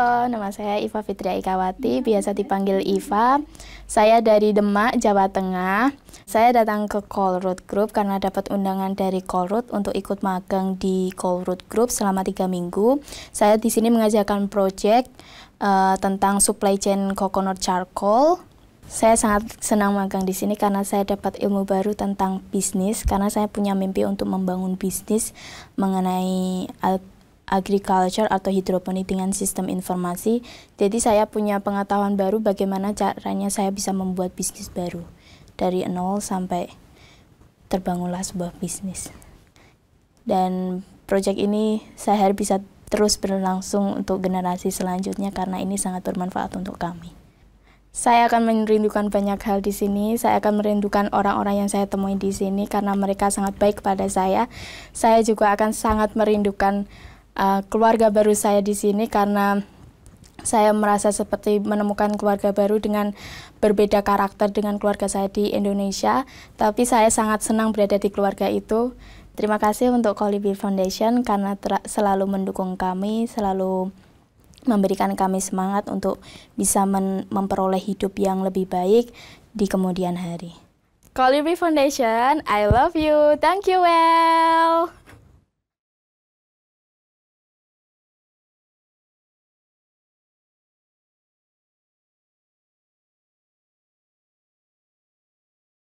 Halo, nama saya Iva Fitri Ikawati, biasa dipanggil Iva. Saya dari Demak, Jawa Tengah. Saya datang ke Colruyt Group karena dapat undangan dari Colruyt untuk ikut magang di Colruyt Group selama 3 minggu. Saya di sini mengajarkan proyek tentang supply chain coconut charcoal. Saya sangat senang magang di sini karena saya dapat ilmu baru tentang bisnis, karena saya punya mimpi untuk membangun bisnis mengenai agriculture atau hidroponi dengan sistem informasi. Jadi saya punya pengetahuan baru bagaimana caranya saya bisa membuat bisnis baru dari nol sampai terbangunlah sebuah bisnis. Dan proyek ini saya harap bisa terus berlangsung untuk generasi selanjutnya karena ini sangat bermanfaat untuk kami. Saya akan merindukan banyak hal di sini. Saya akan merindukan orang-orang yang saya temui di sini karena mereka sangat baik pada saya. Saya juga akan sangat merindukan keluarga baru saya di sini karena saya merasa seperti menemukan keluarga baru dengan berbeda karakter dengan keluarga saya di Indonesia. Tapi saya sangat senang berada di keluarga itu. Terima kasih untuk Collibri Foundation karena selalu mendukung kami, selalu memberikan kami semangat untuk bisa memperoleh hidup yang lebih baik di kemudian hari. Collibri Foundation, I love you. Thank you well.